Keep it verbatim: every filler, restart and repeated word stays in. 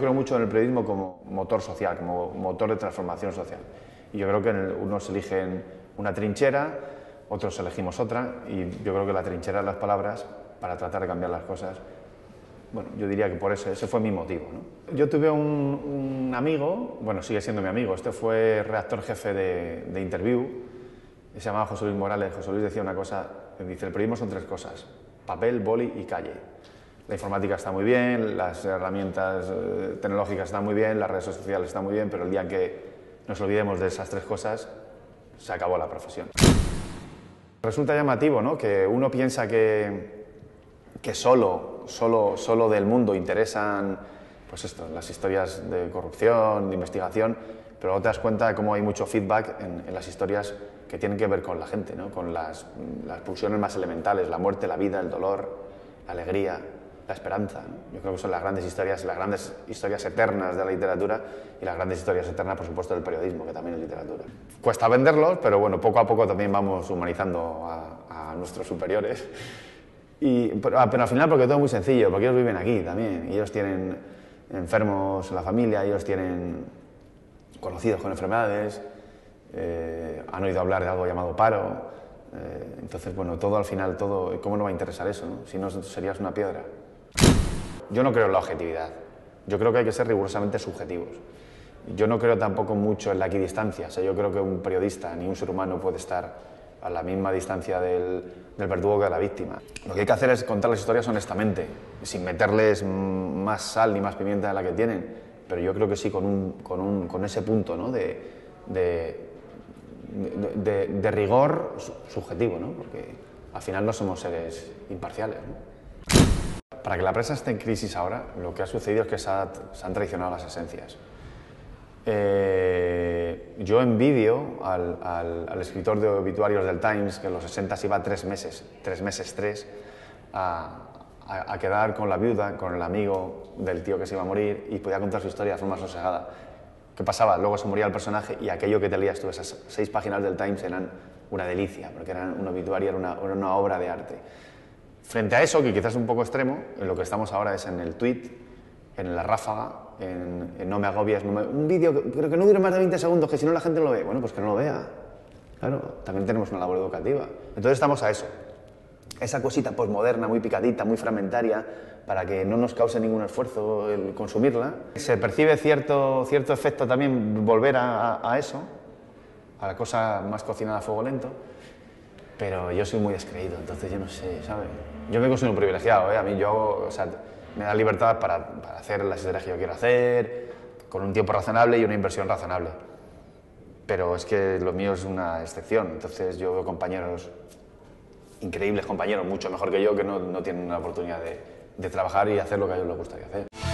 creo mucho en el periodismo como motor social, como motor de transformación social. Y yo creo que unos eligen una trinchera, otros elegimos otra, y yo creo que la trinchera de las palabras para tratar de cambiar las cosas, bueno, yo diría que por ese, ese fue mi motivo, ¿no? Yo tuve un, un amigo, bueno, sigue siendo mi amigo, este fue redactor jefe de, de Interview, se llamaba José Luis Morales. José Luis decía una cosa, dice, el periodismo son tres cosas, papel, boli y calle. La informática está muy bien, las herramientas tecnológicas están muy bien, las redes sociales están muy bien, pero el día en que nos olvidemos de esas tres cosas, se acabó la profesión. Resulta llamativo, ¿no?, que uno piensa que, que solo, solo, solo del mundo interesan pues esto, las historias de corrupción, de investigación, pero luego te das cuenta de cómo hay mucho feedback en, en las historias que tienen que ver con la gente, ¿no?, con las, las pulsiones más elementales, la muerte, la vida, el dolor, la alegría, la esperanza, ¿no? Yo creo que son las grandes historias, las grandes historias eternas de la literatura y las grandes historias eternas, por supuesto, del periodismo, que también es literatura. Cuesta venderlos, pero bueno, poco a poco también vamos humanizando a, a nuestros superiores. Y, pero, pero al final, porque todo es muy sencillo, porque ellos viven aquí también, y ellos tienen enfermos en la familia, ellos tienen conocidos con enfermedades, eh, han oído hablar de algo llamado paro, eh, entonces, bueno, todo al final, todo, ¿cómo no va a interesar eso, no? Si no, serías una piedra. Yo no creo en la objetividad, yo creo que hay que ser rigurosamente subjetivos. Yo no creo tampoco mucho en la equidistancia, o sea, yo creo que un periodista ni un ser humano puede estar a la misma distancia del, del verdugo que de la víctima. Lo que hay que hacer es contar las historias honestamente, sin meterles más sal ni más pimienta de la que tienen, pero yo creo que sí con, un, con, un, con ese punto, ¿no?, de, de, de, de, de rigor subjetivo, ¿no?, porque al final no somos seres imparciales, ¿no? Para que la prensa esté en crisis ahora, lo que ha sucedido es que se, ha, se han traicionado las esencias. Eh, yo envidio al, al, al escritor de obituarios del Times, que en los sesenta se iba tres meses, tres meses tres, a, a, a quedar con la viuda, con el amigo del tío que se iba a morir, y podía contar su historia de forma sosegada. ¿Qué pasaba? Luego se moría el personaje y aquello que te leías tú, esas seis páginas del Times, eran una delicia, porque eran un obituario, era una, era una obra de arte. Frente a eso, que quizás es un poco extremo, en lo que estamos ahora es en el tweet, en la ráfaga, en, en no me agobies, no me... un vídeo que creo que no dura más de veinte segundos, que si no la gente lo ve, bueno, pues que no lo vea. Claro, también tenemos una labor educativa. Entonces estamos a eso, esa cosita posmoderna, muy picadita, muy fragmentaria, para que no nos cause ningún esfuerzo el consumirla. Se percibe cierto, cierto efecto también volver a, a eso, a la cosa más cocinada a fuego lento. Pero yo soy muy descreído, entonces yo no sé, ¿sabes? Yo me considero un privilegiado, ¿eh? A mí yo hago, o sea, me da libertad para, para hacer las historias que yo quiero hacer, con un tiempo razonable y una inversión razonable. Pero es que lo mío es una excepción, entonces yo veo compañeros, increíbles compañeros, mucho mejor que yo, que no, no tienen la oportunidad de, de trabajar y hacer lo que a ellos les gustaría hacer.